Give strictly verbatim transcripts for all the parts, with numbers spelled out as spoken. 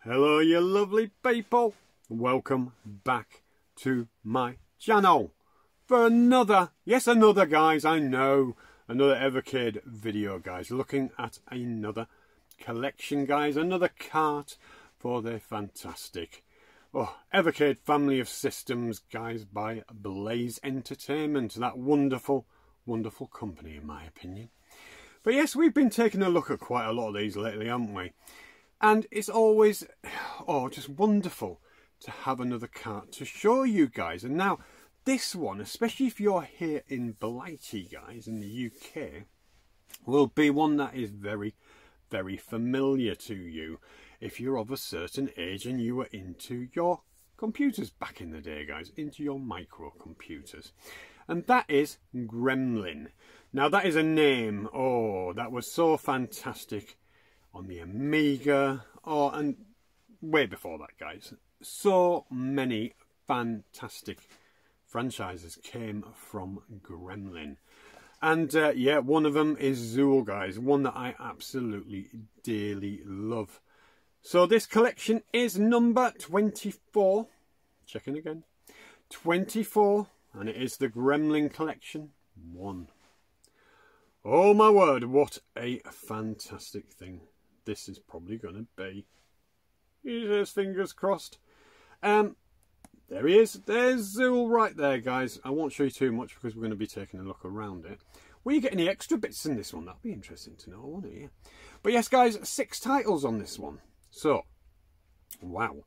Hello you lovely people, welcome back to my channel for another, yes another guys, I know, another Evercade video guys, looking at another collection guys, another cart for their fantastic oh, Evercade family of systems guys by Blaze Entertainment, that wonderful, wonderful company in my opinion. But yes, we've been taking a look at quite a lot of these lately, haven't we? And it's always, oh, just wonderful to have another cart to show you guys. And now this one, especially if you're here in Blighty, guys, in the U K, will be one that is very, very familiar to you if you're of a certain age and you were into your computers back in the day, guys, into your microcomputers. And that is Gremlin. Now that is a name, oh, that was so fantastic on the Amiga, oh, and way before that, guys. So many fantastic franchises came from Gremlin. And, uh, yeah, one of them is Zool, guys. One that I absolutely, dearly love. So this collection is number twenty-four. Checking again. twenty-four, and it is the Gremlin collection one. Oh, my word, what a fantastic thing. This is probably going to be. He says, fingers crossed. Um, there he is. There's Zool right there, guys. I won't show you too much because we're going to be taking a look around it. Will you get any extra bits in this one? That'll be interesting to know, won't it? Yeah. But yes, guys, six titles on this one. So, wow.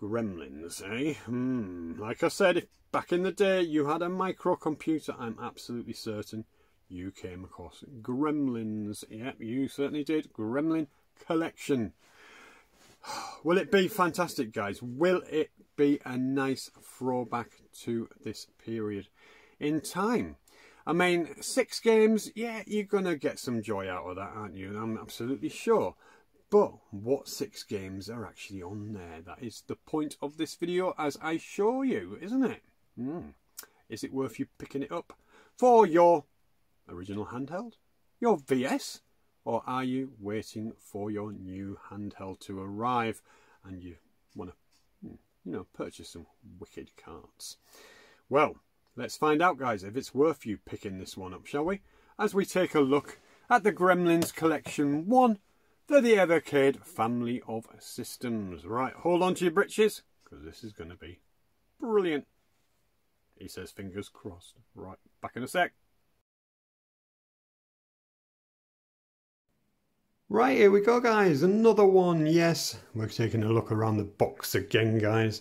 Gremlins, eh? Hmm. Like I said, if back in the day you had a microcomputer, I'm absolutely certain you came across Gremlins. Yep, you certainly did. Gremlin collection. Will it be fantastic, guys? Will it be a nice throwback to this period in time? I mean, six games, yeah, you're gonna get some joy out of that, aren't you? I'm absolutely sure. But what six games are actually on there? That is the point of this video, as I show you, isn't it? Mm. Is it worth you picking it up for your original handheld, your V S, or are you waiting for your new handheld to arrive and you want to, you know, purchase some wicked carts? Well, let's find out, guys, if it's worth you picking this one up, shall we? As we take a look at the Gremlins Collection one for the Evercade family of systems. Right, hold on to your britches, because this is going to be brilliant. He says, fingers crossed. Right, back in a sec. Right, here we go, guys. Another one, yes. We're taking a look around the box again, guys.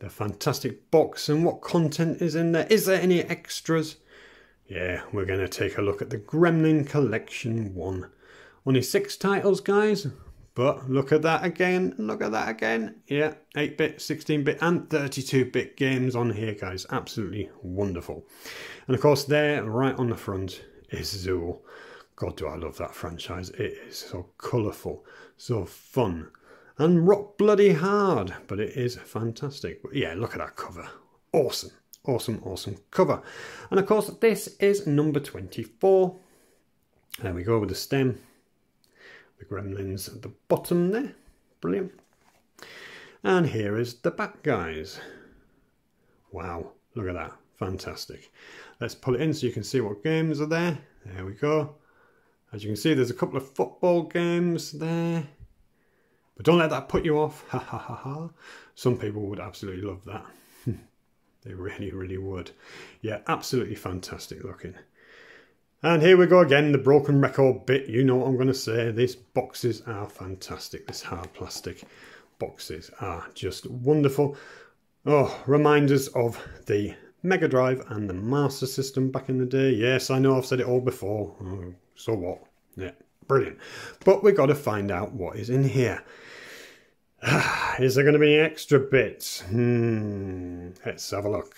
The fantastic box and what content is in there. Is there any extras? Yeah, we're going to take a look at the Gremlin Collection one. Only six titles, guys. But look at that again. Look at that again. Yeah, eight bit, sixteen bit and thirty-two bit games on here, guys. Absolutely wonderful. And, of course, there, right on the front, is Zool. God, do I love that franchise. It is so colourful, so fun, and rock bloody hard, but it is fantastic. But yeah, look at that cover. Awesome, awesome, awesome cover. And of course, this is number twenty-four. There we go with the stem. The Gremlins at the bottom there. Brilliant. And here is the back, guys. Wow, look at that. Fantastic. Let's pull it in so you can see what games are there. There we go. As you can see, there's a couple of football games there. But don't let that put you off. Ha ha ha ha. Some people would absolutely love that. They really, really would. Yeah, absolutely fantastic looking. And here we go again, the broken record bit. You know what I'm going to say. These boxes are fantastic. This hard plastic boxes are just wonderful. Oh, reminders of the Mega Drive and the Master System back in the day. Yes, I know I've said it all before. Oh, so what? Yeah, brilliant. But we've got to find out what is in here. Is there going to be extra bits? Hmm, let's have a look.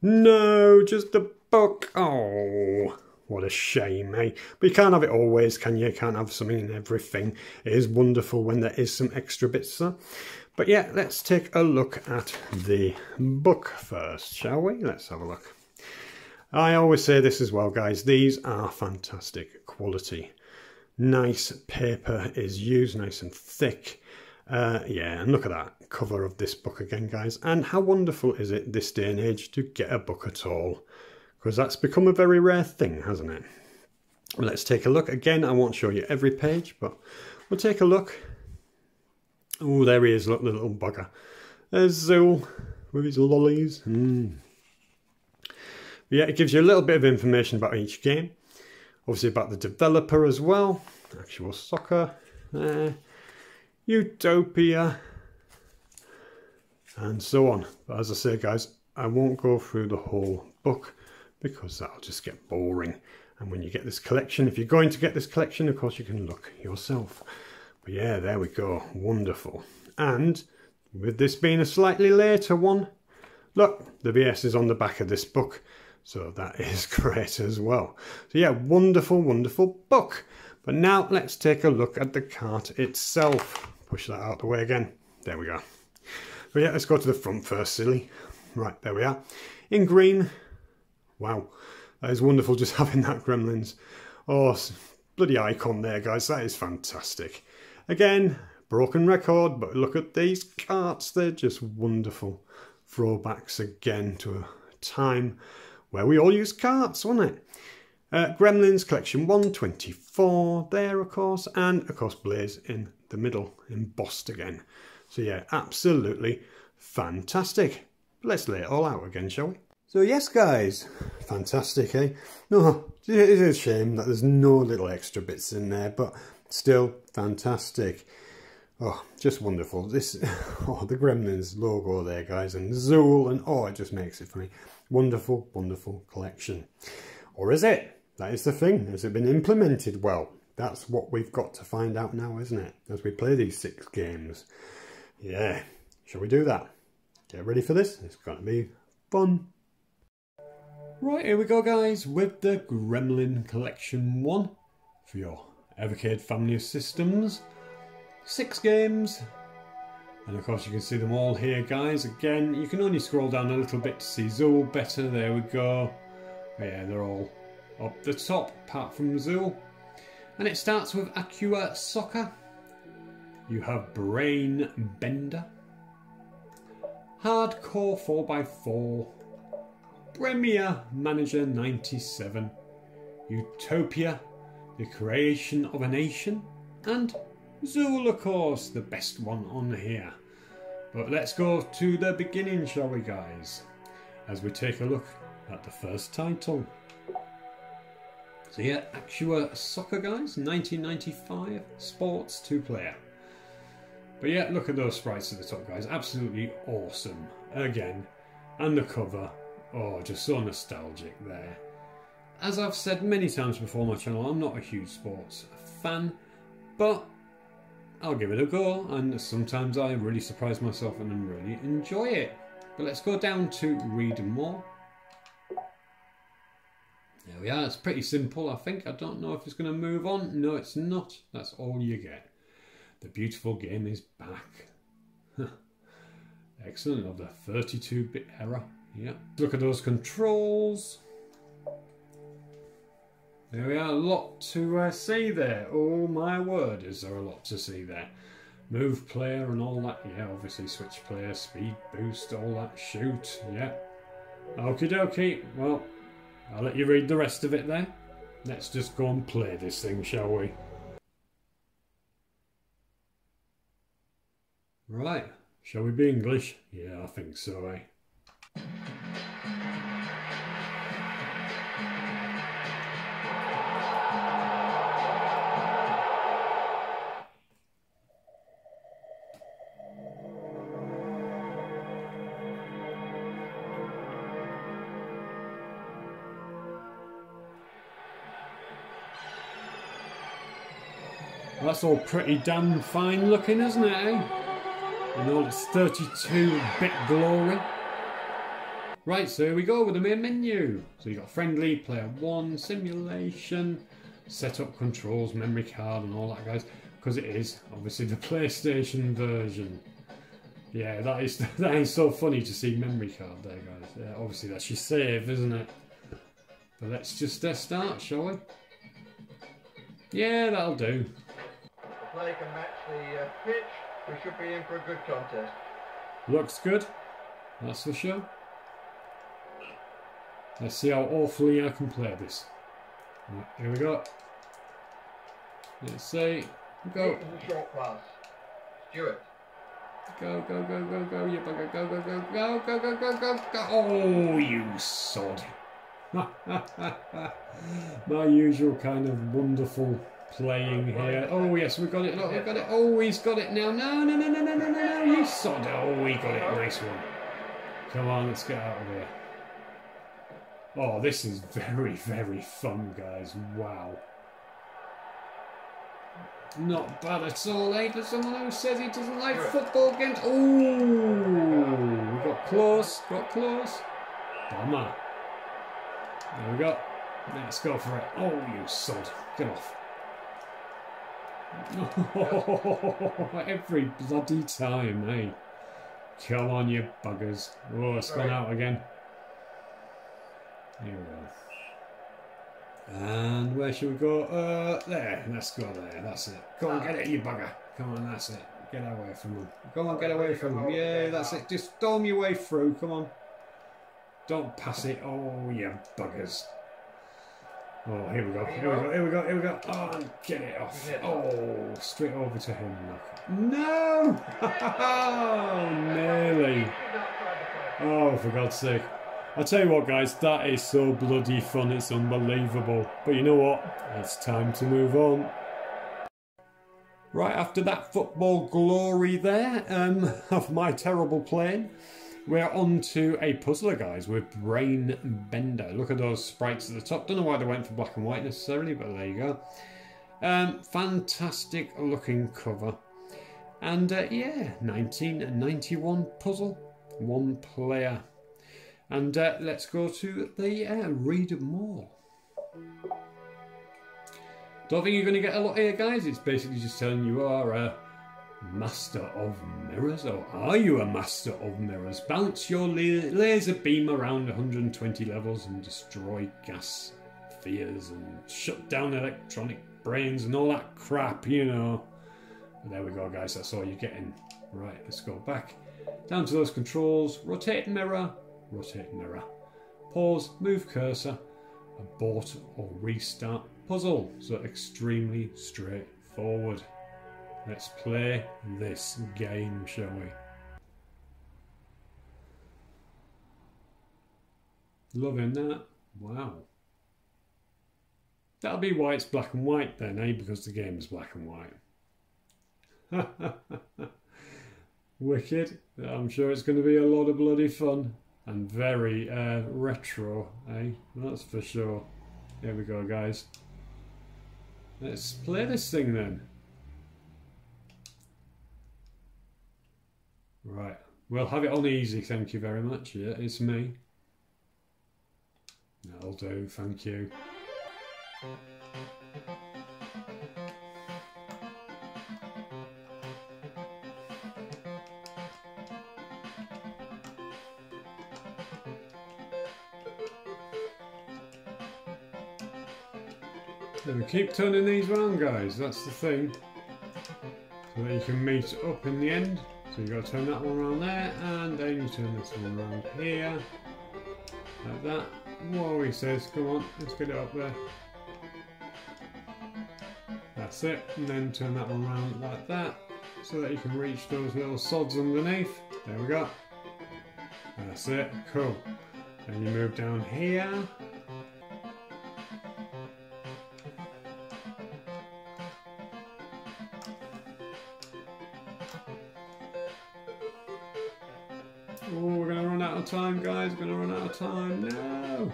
No, just the book. Oh, what a shame, eh? But you can't have it always, can you? You can't have something in everything. It is wonderful when there is some extra bits there. But yeah, let's take a look at the book first, shall we? Let's have a look. I always say this as well, guys. These are fantastic quality. Nice paper is used, nice and thick. Uh, yeah, and look at that cover of this book again, guys. And how wonderful is it this day and age to get a book at all? Because that's become a very rare thing, hasn't it? Let's take a look. Again, I won't show you every page, but we'll take a look. Oh, there he is, look, the little bugger. There's Zool with his lollies. Mm. Yeah, it gives you a little bit of information about each game. Obviously about the developer as well. Actua Soccer. Uh, Utopia. And so on. But as I say, guys, I won't go through the whole book because that'll just get boring. And when you get this collection, if you're going to get this collection, of course you can look yourself. But yeah, there we go. Wonderful. And with this being a slightly later one, look, the V S is on the back of this book. So that is great as well. So yeah, wonderful, wonderful book. But now let's take a look at the cart itself. Push that out of the way again. There we go. But yeah, let's go to the front first, silly. Right, there we are. In green. Wow, that is wonderful just having that Gremlins. Oh, bloody icon there, guys. That is fantastic. Again, broken record, but look at these carts. They're just wonderful throwbacks again to a time where we all use carts, wasn't it? Uh, Gremlins Collection one twenty-four there, of course, and, of course, Blaze in the middle, embossed again. So, yeah, absolutely fantastic. Let's lay it all out again, shall we? So, yes, guys, fantastic, eh? No, it is a shame that there's no little extra bits in there, but still fantastic. Oh, just wonderful. This, oh, the Gremlins logo there, guys, and Zool, and oh, it just makes it funny. Wonderful, wonderful collection. Or is it? That is the thing. Has it been implemented well? That's what we've got to find out now, isn't it? As we play these six games. Yeah. Shall we do that? Get ready for this. It's going to be fun. Right, here we go, guys, with the Gremlin Collection one for your Evercade family of systems. Six games. And of course you can see them all here, guys. Again, you can only scroll down a little bit to see Zool better. There we go. Yeah, they're all up the top, apart from Zool. And it starts with Actua Soccer. You have Brain Bender. Hardcore four by four. Premier Manager ninety-seven. Utopia, the creation of a nation. And Zool, of course, the best one on here. But let's go to the beginning, shall we, guys? As we take a look at the first title. So yeah, Actua Soccer, guys, nineteen ninety-five, sports two player. But yeah, look at those sprites at the top, guys. Absolutely awesome. Again, and the cover. Oh, just so nostalgic there. As I've said many times before on my channel, I'm not a huge sports fan, but I'll give it a go, and sometimes I really surprise myself and really enjoy it. But let's go down to read more. There we are. It's pretty simple, I think. I don't know if it's going to move on. No, it's not. That's all you get. The beautiful game is back. Excellent. Of the thirty-two bit era. Yeah. Look at those controls. There we are, a lot to uh, see there. Oh my word, is there a lot to see there. Move player and all that. Yeah, obviously switch player, speed boost, all that. Shoot, yeah. Okie dokie. Well, I'll let you read the rest of it there. Let's just go and play this thing, shall we? Right. Shall we be English? Yeah, I think so, eh? Well, that's all pretty damn fine looking, isn't it, eh? In all its thirty-two bit glory. Right, so here we go with the main menu. So you've got friendly, player one, simulation, setup controls, memory card and all that, guys. Because it is, obviously, the PlayStation version. Yeah, that is that is so funny to see memory card there, guys. Yeah, obviously, that's your save, isn't it? But let's just uh, start, shall we? Yeah, that'll do. The player can match the uh, pitch. We should be in for a good contest. Looks good. That's for sure. Let's see how awfully I can play this. Right, here we go. Let's see. Go. Short pass. Stewart. Go, go, go, go, go. Yep, go, go, go, go, go, go, go, go, go, go. Oh, you sod. My usual kind of wonderful playing here. Oh, yes, we got it. Look, we got it. Oh, he's got it now. No, no, no, no, no, no, no, no. You sod. Oh, we got it. Nice one. Come on, let's get out of here. Oh, this is very, very fun, guys. Wow. Not bad at all, eh? For someone who says he doesn't like football games. Ooh, we got close, got close. Bummer. There we go. Let's go for it. Oh, you sod. Get off. Oh, every bloody time, eh? Come on, you buggers. Oh, it's gone out again. Here we go. And where should we go? Uh, there. Let's go there. That's it. Go on, get it, you bugger. Come on, that's it. Get away from them. Go on, get away from them. Yeah, that's it. Just storm your way through. Come on. Don't pass it. Oh, you buggers. Oh, here we go. Here we go. Here we go. Here we go. Oh, get it off. Oh, straight over to him. No! Oh, nearly. Oh, for God's sake. I'll tell you what, guys, that is so bloody fun, it's unbelievable. But you know what? It's time to move on. Right, after that football glory there, um, of my terrible playing, we're on to a puzzler, guys, with Brain Bender. Look at those sprites at the top. Don't know why they went for black and white necessarily, but there you go. Um, fantastic looking cover. And, uh, yeah, nineteen ninety-one puzzle, one player. And uh, let's go to the uh, read more. Don't think you're going to get a lot here, guys. It's basically just telling you are a master of mirrors, or are you a master of mirrors? Bounce your laser beam around one hundred twenty levels and destroy gas spheres and shut down electronic brains and all that crap, you know. But there we go, guys. That's all you're getting. Right, let's go back down to those controls. Rotate mirror. Rotate mirror. Pause, move cursor, abort or restart puzzle. So extremely straightforward. Let's play this game, shall we? Loving that. Wow. That'll be why it's black and white then, eh? Because the game's black and white. Wicked. I'm sure it's going to be a lot of bloody fun. And very uh, retro, eh? That's for sure. Here we go, guys. Let's play this thing then. Right. We'll have it on easy, thank you very much. Yeah, it's me. That'll do, thank you. And we keep turning these round, guys, that's the thing. So that you can meet up in the end. So you've got to turn that one around there, and then you turn this one around here. Like that. Whoa, he says, come on, let's get it up there. That's it. And then turn that one around like that. So that you can reach those little sods underneath. There we go. That's it. Cool. Then you move down here. Oh, we're going to run out of time, guys. We're going to run out of time. No!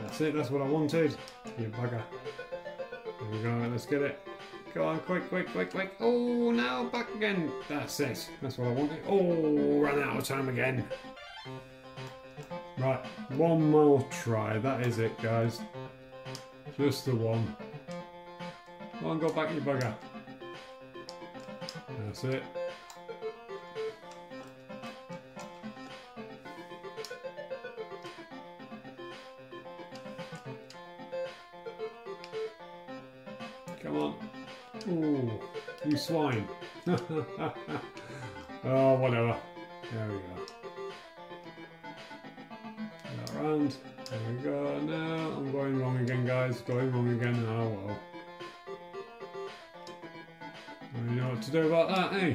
That's That's it, that's what I wanted. You bugger. Here we go, let's get it. Go on, quick, quick, quick, quick. Oh, now back again. That's it. That's what I wanted. Oh, run out of time again. Right, one more try. That is it, guys. Just the one. Come on, go back, you bugger. That's it. Come on. Ooh, you swine. Oh, whatever. There we go. That round. There we go. No, I'm going wrong again, guys. Going wrong again. Oh, well. You know what to do about that, eh?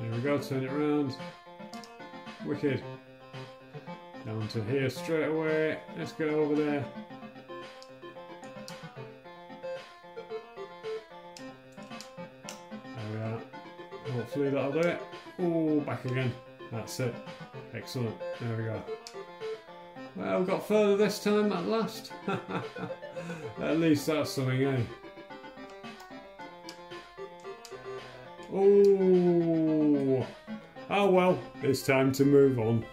There we go. Turn it round. Wicked. Down to here straight away. Let's get over there. Hopefully that'll do it. Oh, back again. That's it. Excellent. There we go. Well, we got further this time at last. At least that's something, eh? Oh. Oh well, it's time to move on.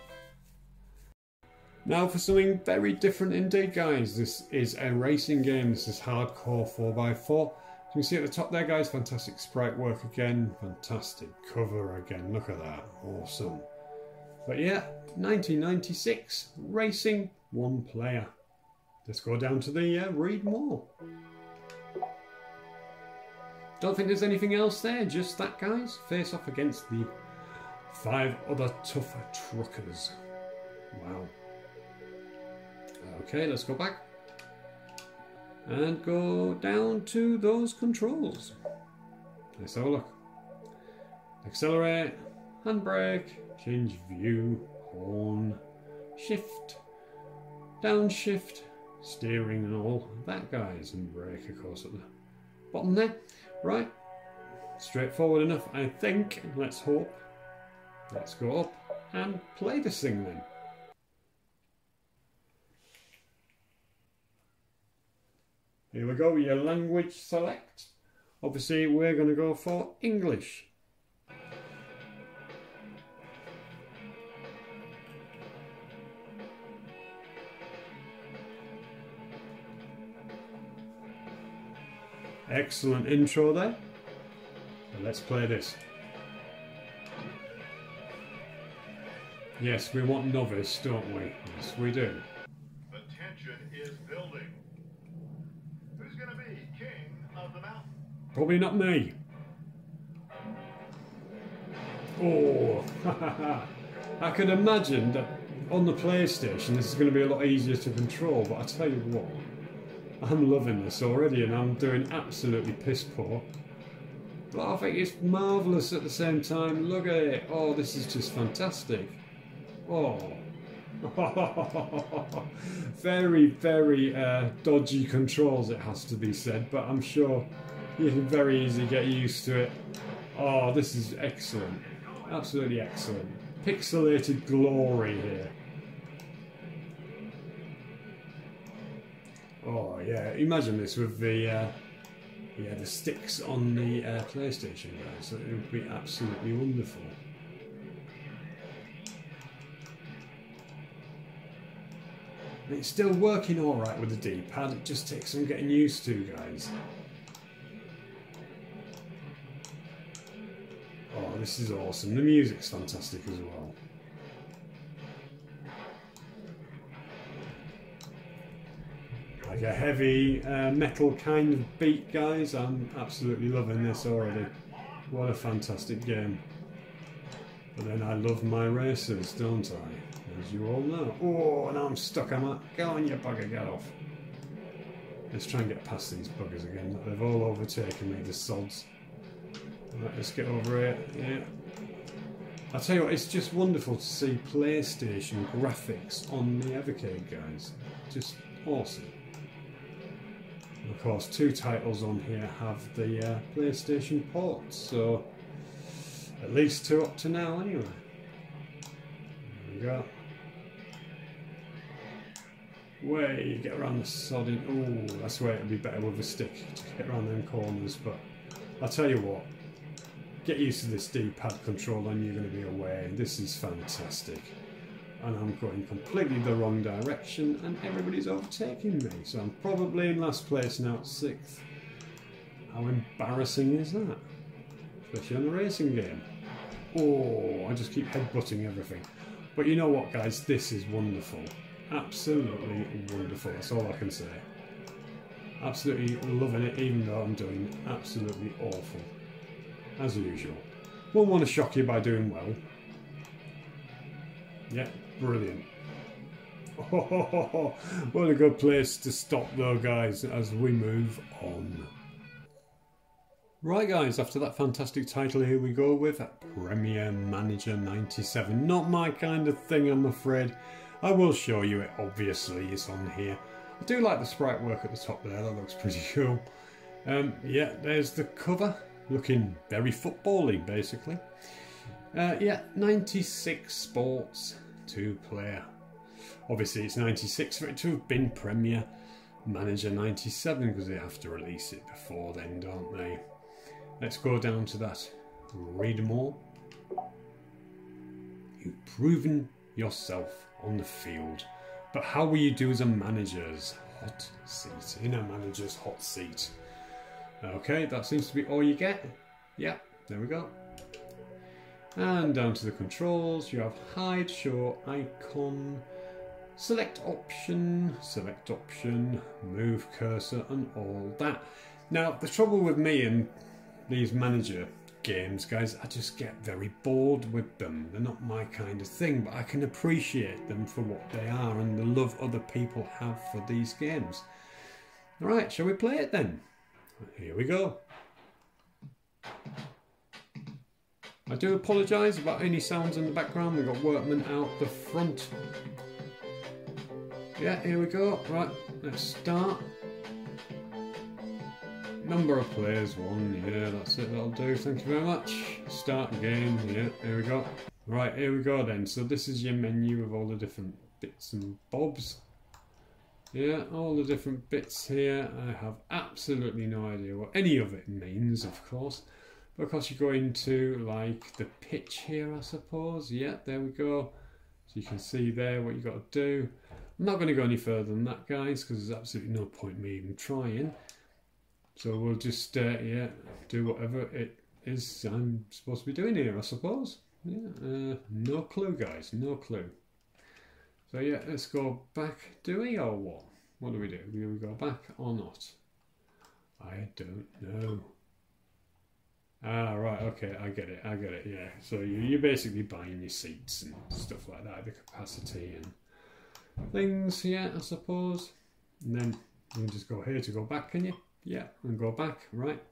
Now for something very different indeed, guys. This is a racing game. This is Hardcore four by four. You can see at the top there, guys, fantastic sprite work again, fantastic cover again, look at that, awesome. But yeah, nineteen ninety-six, racing, one player. Let's go down to the uh, read more. Don't think there's anything else there, just that, guys. Face off against the five other tougher truckers. Wow. Okay, let's go back. And go down to those controls. Let's have a look. Accelerate, handbrake, change view, horn, shift, downshift, steering and all that, guys, and brake, of course, at the bottom there. Right, straightforward enough, I think. Let's hope. Let's go up and play this thing then. Here we go, your language select. Obviously, we're going to go for English. Excellent intro there. So let's play this. Yes, we want novice, don't we? Yes, we do. The tension is building. Probably not me. Oh, I can imagine that on the PlayStation this is going to be a lot easier to control, but I tell you what, I'm loving this already and I'm doing absolutely piss poor. But I think it's marvellous at the same time. Look at it. Oh, this is just fantastic. Oh. Very, very uh, dodgy controls, it has to be said, but I'm sure you can very easily get used to it. Oh, this is excellent. Absolutely excellent. Pixelated glory here. Oh, yeah. Imagine this with the uh, yeah the sticks on the uh, PlayStation, guys. So it would be absolutely wonderful. And it's still working all right with the D-pad. It just takes some getting used to, guys. This is awesome. The music's fantastic as well. Like a heavy uh, metal kind of beat, guys. I'm absolutely loving this already. What a fantastic game. But then I love my racers, don't I? As you all know. Oh, now I'm stuck, am I? Go on, you bugger, get off. Let's try and get past these buggers again. They've all overtaken me, the sods. Right, let's get over it. Yeah. I'll tell you what, it's just wonderful to see PlayStation graphics on the Evercade, guys. Just awesome. And of course, two titles on here have the uh, PlayStation ports, so at least two up to now, anyway. There we go. Way, get around the sodding. Oh, I swear it'd be better with a stick to get around them corners, but I'll tell you what, get used to this D-pad control and you're going to be away. This is fantastic. And I'm going completely the wrong direction and everybody's overtaking me, so I'm probably in last place now, sixth. How embarrassing is that? Especially on a racing game. Oh, I just keep headbutting everything. But you know what, guys, this is wonderful. Absolutely wonderful, that's all I can say. Absolutely loving it, even though I'm doing absolutely awful, as usual. Won't want to shock you by doing well. Yeah, brilliant. Oh, what a good place to stop though, guys, as we move on. Right, guys, after that fantastic title, here we go with Premier Manager ninety-seven. Not my kind of thing, I'm afraid. I will show you it, obviously, it's on here. I do like the sprite work at the top there, that looks pretty cool. Um, yeah, there's the cover, looking very football-y, basically. Uh, yeah, ninety-six sports, two-player. Obviously, it's ninety-six for it to have been Premier Manager ninety-seven, because they have to release it before then, don't they? Let's go down to that. Read them all. You've proven yourself on the field, but how will you do as a manager's hot seat? In a manager's hot seat. Okay, that seems to be all you get. Yeah, there we go. And down to the controls, you have hide, show, icon, select option, select option, move cursor, and all that. Now, the trouble with me and these manager games, guys, I just get very bored with them. They're not my kind of thing, but I can appreciate them for what they are and the love other people have for these games. All right, shall we play it then? Here we go. I do apologise about any sounds in the background. We've got workmen out the front. Yeah, here we go. Right, let's start. Number of players, one, yeah, that's it, that'll do, thank you very much. Start game, yeah, here we go. Right, here we go then, so this is your menu of all the different bits and bobs. Yeah, all the different bits here, I have absolutely no idea what any of it means, of course. But of course you go into, like, the pitch here, I suppose, yeah, there we go. So you can see there what you got to do. I'm not going to go any further than that, guys, because there's absolutely no point in me even trying. So we'll just, uh, yeah, do whatever it is I'm supposed to be doing here, I suppose. Yeah, uh, no clue, guys, no clue. So yeah, let's go back. Do we or what? What do we do? Do we go back or not? I don't know. Ah, right, okay, I get it, I get it, yeah. So you, you're basically buying your seats and stuff like that, the capacity and things, yeah, I suppose. And then you can just go here to go back, can you? Yeah, and go back, right.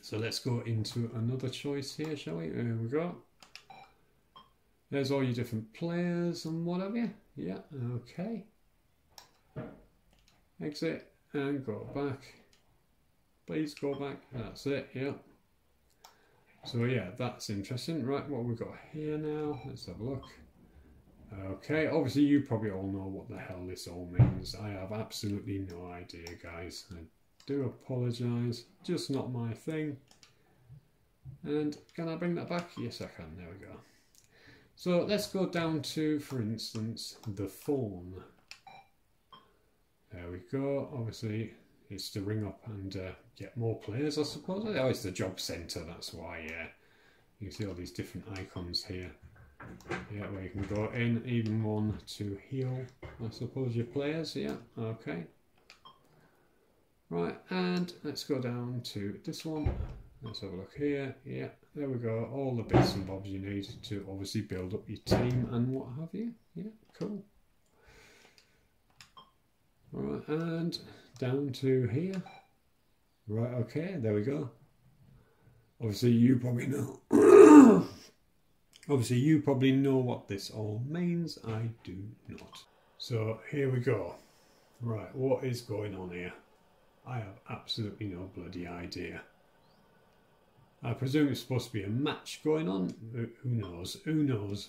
So let's go into another choice here, shall we? There we go. There's all your different players and what have you. Yeah, okay. Exit and go back. Please go back. That's it, yeah. So yeah, that's interesting. Right, what have we got here now? Let's have a look. Okay, obviously you probably all know what the hell this all means. I have absolutely no idea, guys. I do apologise, just not my thing. And can I bring that back? Yes, I can. There we go. So let's go down to, for instance, the phone. There we go. Obviously, it's to ring up and uh, get more players, I suppose. Oh, it's the job centre, that's why, yeah. You can see all these different icons here. Yeah, where you can go in, even one to heal, I suppose, your players, yeah, okay. Right, and let's go down to this one. Let's have a look here, yeah, there we go, all the bits and bobs you need to obviously build up your team and what have you, yeah, cool. Right, and down to here. Right, okay, there we go. Obviously, you probably know... Obviously, you probably know what this all means. I do not. So, here we go. Right, what is going on here? I have absolutely no bloody idea. I presume it's supposed to be a match going on. Who knows? Who knows?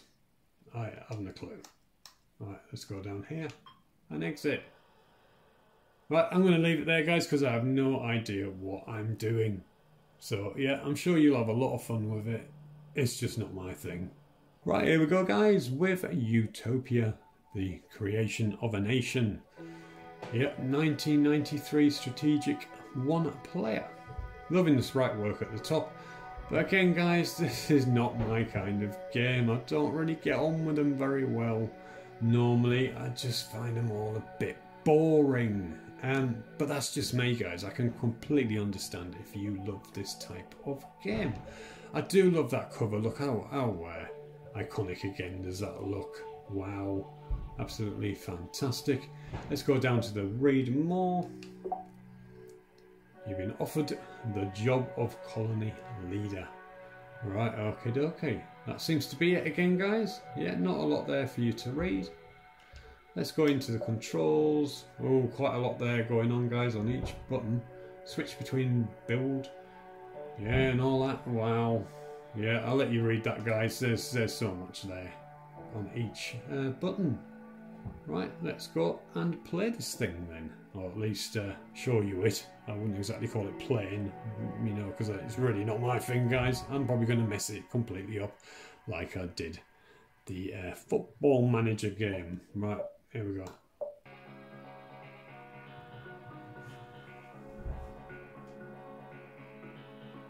I haven't a clue. Right, let's go down here. and exit. But I'm going to leave it there, guys, because I have no idea what I'm doing. So, yeah, I'm sure you'll have a lot of fun with it. It's just not my thing. Right, here we go, guys, with Utopia, the creation of a nation. Yep, nineteen ninety-three strategic one player. Loving the sprite work at the top. But again, guys, this is not my kind of game. I don't really get on with them very well. Normally, I just find them all a bit boring. Um, but that's just me, guys. I can completely understand if you love this type of game. I do love that cover. Look how, how uh, iconic again does that look. Wow. Absolutely fantastic. Let's go down to the read more. You've been offered the job of colony leader. Right, okie dokie. That seems to be it again, guys. Yeah, not a lot there for you to read. Let's go into the controls. Oh, quite a lot there going on, guys, on each button. Switch between build. Yeah, and all that. Wow. Yeah, I'll let you read that, guys. There's, there's so much there on each uh, button. Right, let's go and play this thing then. Or at least uh, show you it. I wouldn't exactly call it playing, you know, because it's really not my thing, guys. I'm probably going to mess it completely up like I did the uh, Football Manager game. Right. Here we go.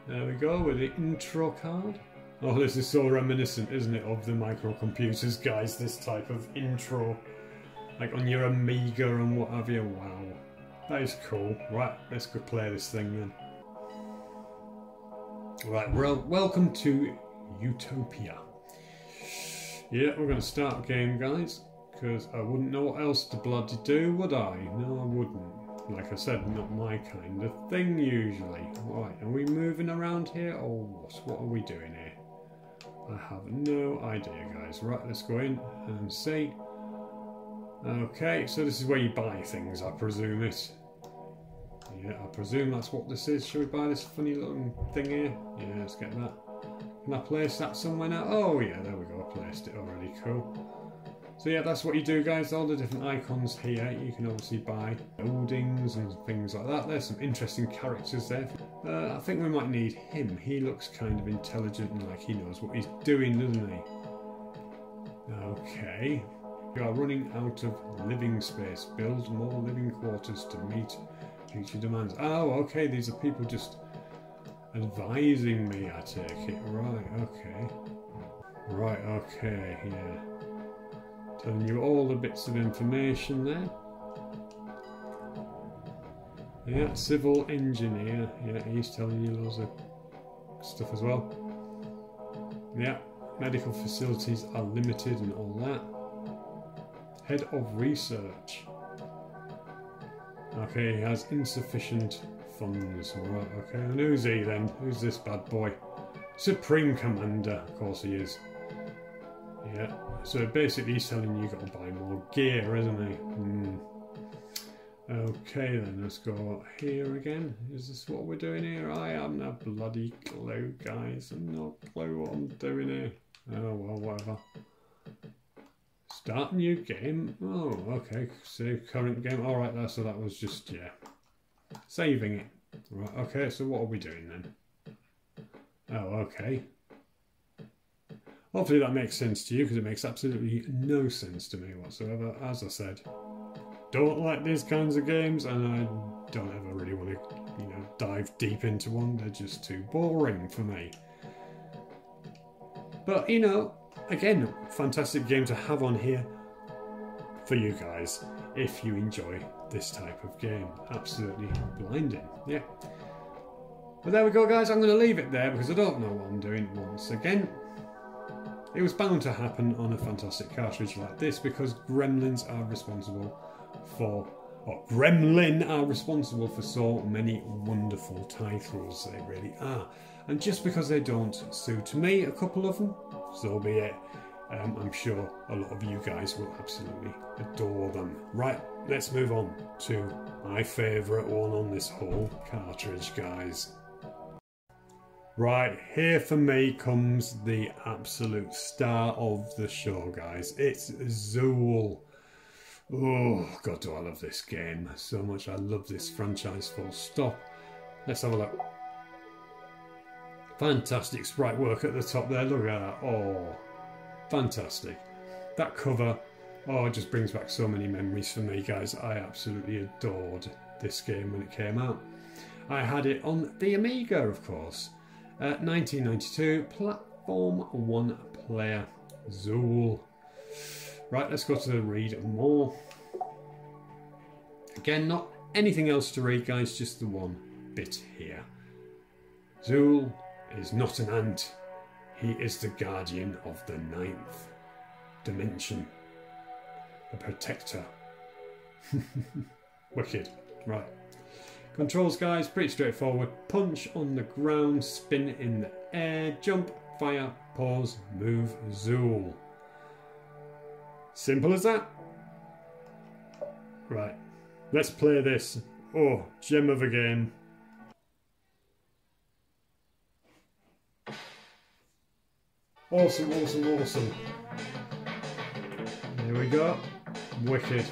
There we go with the intro card. Oh, this is so reminiscent, isn't it, of the microcomputers, guys, this type of intro. Like on your Amiga and what have you. Wow. That is cool. Right, let's go play this thing then. Right, well, welcome to Utopia. Yeah, we're going to start the game, guys. Because I wouldn't know what else to bloody do, would I? No, I wouldn't. Like I said, not my kind of thing usually. Right, are we moving around here or what? What are we doing here? I have no idea, guys. Right, let's go in and see. Okay, so this is where you buy things, I presume it. Yeah, I presume that's what this is. Should we buy this funny little thing here? Yeah, let's get that. Can I place that somewhere now? Oh yeah, there we go. I placed it already. Cool. So yeah, that's what you do, guys. All the different icons here. You can obviously buy buildings and things like that. There's some interesting characters there. Uh, I think we might need him. He looks kind of intelligent and like he knows what he's doing, doesn't he? Okay. We are running out of living space. Build more living quarters to meet future demands. Oh, okay. These are people just advising me, I take it. Right, okay. Right, okay, yeah. Telling you all the bits of information there. Yeah, civil engineer. Yeah, he's telling you loads of stuff as well. Yeah, medical facilities are limited and all that. Head of research. Okay, he has insufficient funds. Alright, okay. And who's he then? Who's this bad boy? Supreme Commander. Of course he is. Yeah. So basically he's telling you you've got to buy more gear, isn't he? Mm. Okay then, let's go here again. Is this what we're doing here? I haven't a bloody clue, guys. I've no clue what I'm doing here. Oh well, whatever. Start new game. Oh, okay. Save current game. Alright, that so that was just, yeah. Saving it. Right, okay, so what are we doing then? Oh, okay. Hopefully that makes sense to you, because it makes absolutely no sense to me whatsoever. As I said, don't like these kinds of games, and I don't ever really want to, you know, dive deep into one. They're just too boring for me. But, you know, again, fantastic game to have on here for you guys, if you enjoy this type of game. Absolutely blinding, yeah. But there we go, guys. I'm going to leave it there, because I don't know what I'm doing once again. It was bound to happen on a fantastic cartridge like this, because gremlins are responsible for, or Gremlin are responsible for so many wonderful titles, they really are. And just because they don't suit me, a couple of them, so be it. Um, I'm sure a lot of you guys will absolutely adore them. Right, let's move on to my favourite one on this whole cartridge, guys. Right, here for me comes the absolute star of the show, guys. It's Zool. Oh, God, do I love this game. So much I love this franchise, full stop. Let's have a look. Fantastic sprite work at the top there. Look at that. Oh, fantastic. That cover, oh, it just brings back so many memories for me, guys. I absolutely adored this game when it came out. I had it on the Amiga, of course. Uh, nineteen ninety-two, platform one player, Zool. Right, let's go to read more. Again, not anything else to read, guys, just the one bit here. Zool is not an ant. He is the guardian of the ninth dimension. The protector. Wicked. Right. Controls, guys, pretty straightforward. Punch on the ground, spin in the air, jump, fire, pause, move, Zool. Simple as that. Right, let's play this. Oh, gem of a game. Awesome, awesome, awesome. Here we go. Wicked.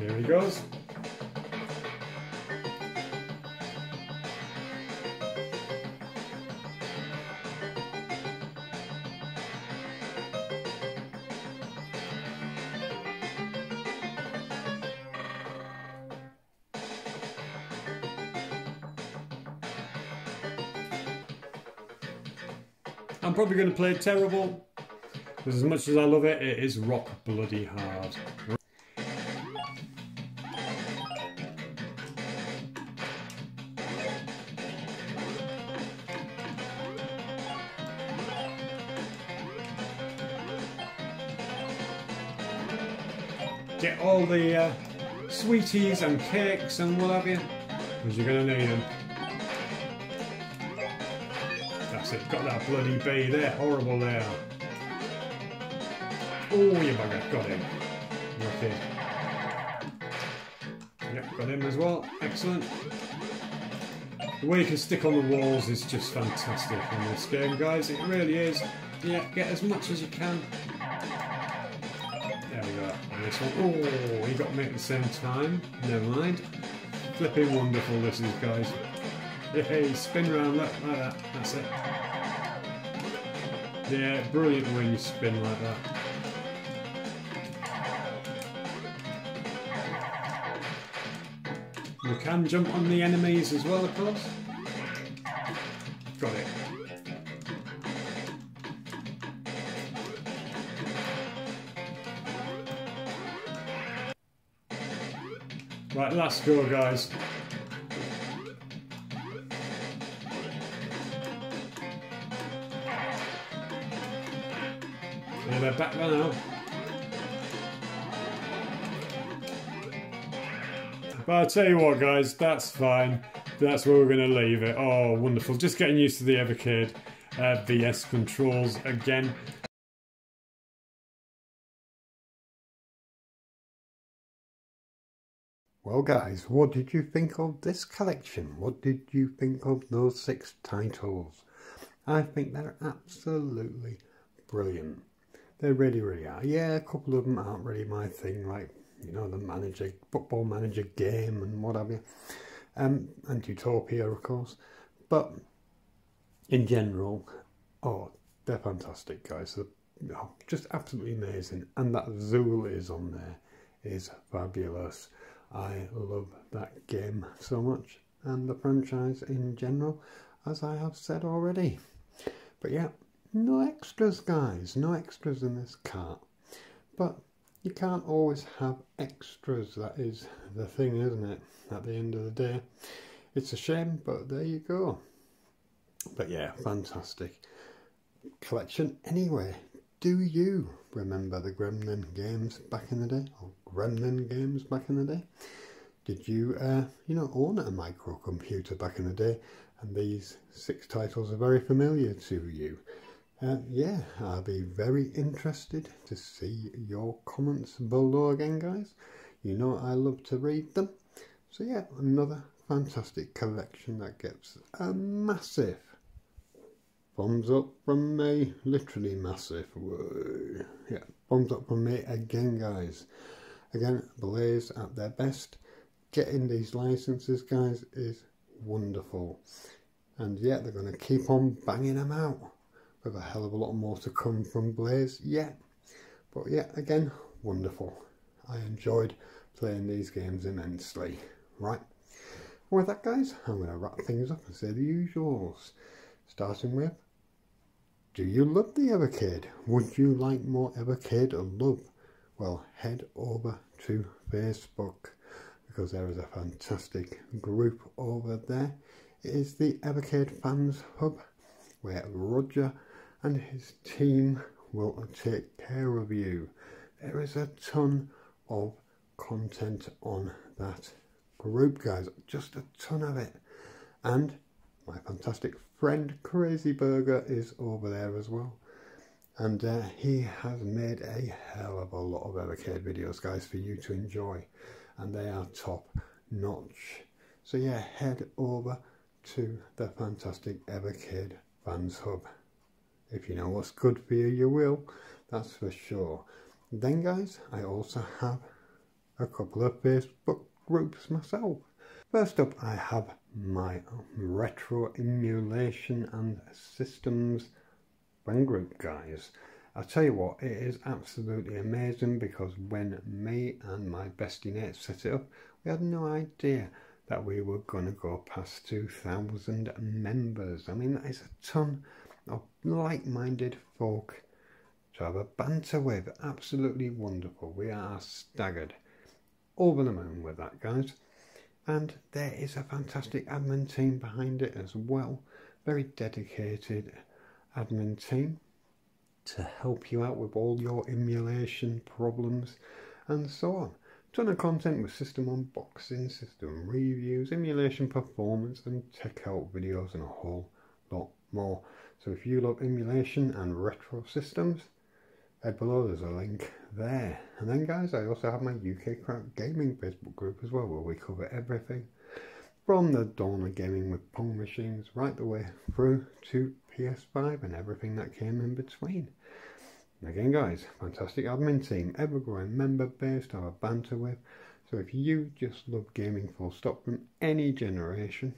Here he goes. I'm probably going to play terrible, because as much as I love it, it is rock bloody hard. Get all the uh, sweeties and cakes and what have you, because you're going to need them. That's it, got that bloody bee there, horrible there. Oh, you bugger, got him. Wicked. Yep, got him as well, excellent. The way you can stick on the walls is just fantastic in this game, guys, it really is. Yeah, get as much as you can. Oh, he got me at the same time. Never mind. Flipping wonderful this is, guys. Hey, spin round like that. That's it. Yeah, brilliant when you spin like that. You can jump on the enemies as well, of course. Got it. Right, last go, guys. Yeah, they're back there now. But I'll tell you what, guys, that's fine. That's where we're going to leave it. Oh, wonderful. Just getting used to the Evercade uh, V S controls again. Well, guys, what did you think of this collection? What did you think of those six titles? I think they're absolutely brilliant. They really, really are. Yeah, a couple of them aren't really my thing, like, you know, the manager, football manager game and what have you. Um, and Utopia, of course. But in general, oh, they're fantastic, guys. They're, oh, just absolutely amazing. And that Zool is on there is fabulous. I love that game so much, and the franchise in general, as I have said already. But yeah, no extras, guys, no extras in this cart. But you can't always have extras, that is the thing, isn't it, at the end of the day. It's a shame, but there you go. But yeah, fantastic collection anyway. Do you remember the Gremlin games back in the day, or Gremlin games back in the day? Did you, uh, you know, own a microcomputer back in the day? And these six titles are very familiar to you. Uh, yeah, I'll be very interested to see your comments below again, guys. You know I love to read them. So yeah, another fantastic collection that gets a massive thumbs up from me, literally massive. Whoa. Yeah. Thumbs up from me again, guys. Again, Blaze at their best. Getting these licenses, guys, is wonderful. And yeah, they're going to keep on banging them out. With a hell of a lot more to come from Blaze, yeah. But yeah, again, wonderful. I enjoyed playing these games immensely. Right. With that, guys, I'm going to wrap things up and say the usuals. Starting with, do you love the Evercade? Would you like more Evercade love? Well, head over to Facebook, because there is a fantastic group over there. It is the Evercade Fans Hub, where Roger and his team will take care of you. There is a ton of content on that group, guys, just a ton of it. And my fantastic friend Crazy Burger is over there as well. And uh, he has made a hell of a lot of Evercade videos, guys, for you to enjoy. And they are top notch. So yeah, head over to the fantastic Evercade Fans Hub. If you know what's good for you, you will. That's for sure. Then, guys, I also have a couple of Facebook groups myself. First up, I have my retro emulation and systems friend group, guys. I'll tell you what, it is absolutely amazing, because when me and my bestie Nate set it up, we had no idea that we were going to go past two thousand members. I mean, that is a ton of like-minded folk to have a banter with. Absolutely wonderful. We are staggered over the moon with that, guys. And there is a fantastic admin team behind it as well. Very dedicated admin team to help you out with all your emulation problems and so on. Ton of content with system unboxing, system reviews, emulation performance and tech help videos, and a whole lot more. So if you love emulation and retro systems, head below, there's a link there. And then, guys, I also have my U K KRAUT Gaming Facebook group as well, where we cover everything from the dawn of gaming with Pong machines right the way through to P S five and everything that came in between. And again, guys, fantastic admin team, ever growing member base to have a banter with. So if you just love gaming full stop from any generation,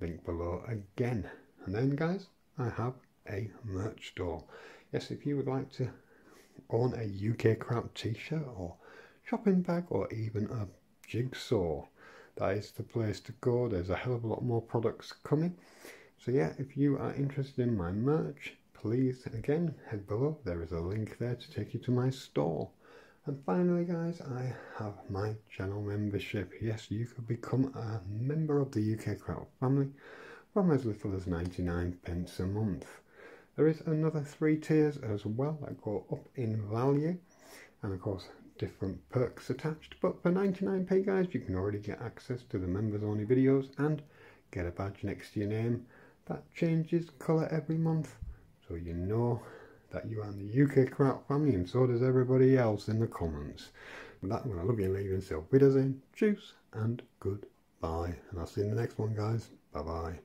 link below again. And then, guys, I have a merch store. Yes, if you would like to own a U K KRAUT t-shirt or shopping bag or even a jigsaw, that is the place to go. There's a hell of a lot more products coming. So yeah, if you are interested in my merch, please, again, head below. There is a link there to take you to my store. And finally, guys, I have my channel membership. Yes, you could become a member of the U K KRAUT family from as little as ninety-nine pence a month. There is another three tiers as well that go up in value. And of course, different perks attached, but for ninety-nine p, guys, you can already get access to the members only videos and get a badge next to your name that changes colour every month, so you know that you are in the U K KRAUT family, and so does everybody else in the comments. With that, I'm going to love you and leave you, and so, wiedersehen, tschüss, and goodbye, and I'll see you in the next one, guys. Bye bye.